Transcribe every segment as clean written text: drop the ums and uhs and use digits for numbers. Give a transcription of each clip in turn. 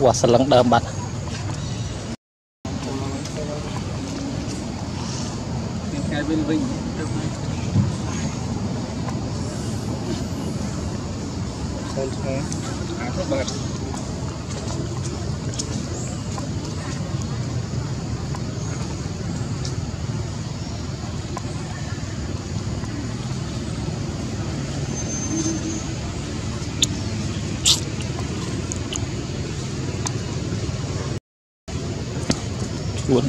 Quả sân lăng đơm bạch luôn.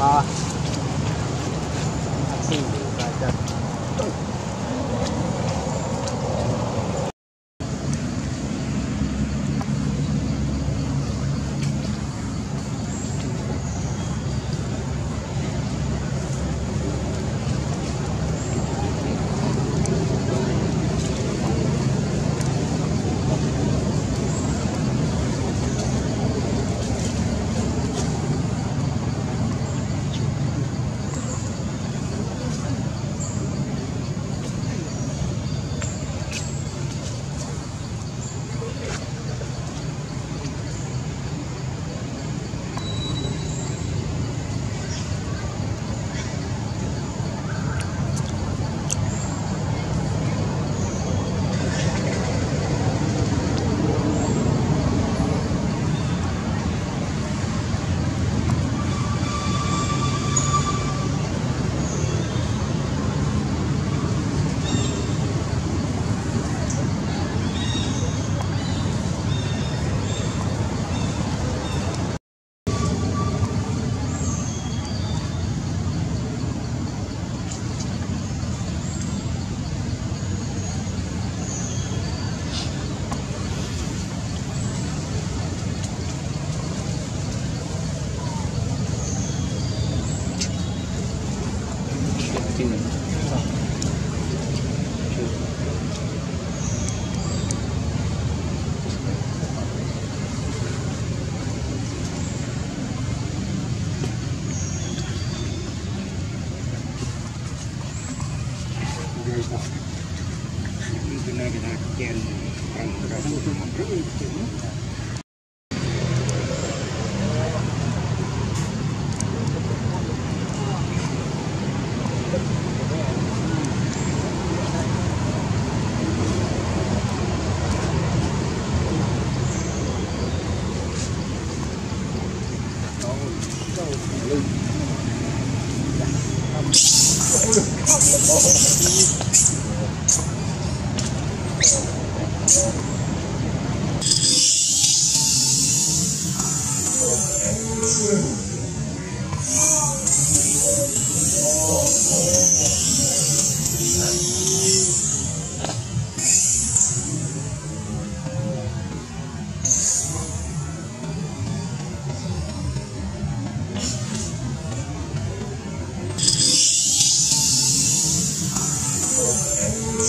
Mà xin và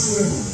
chân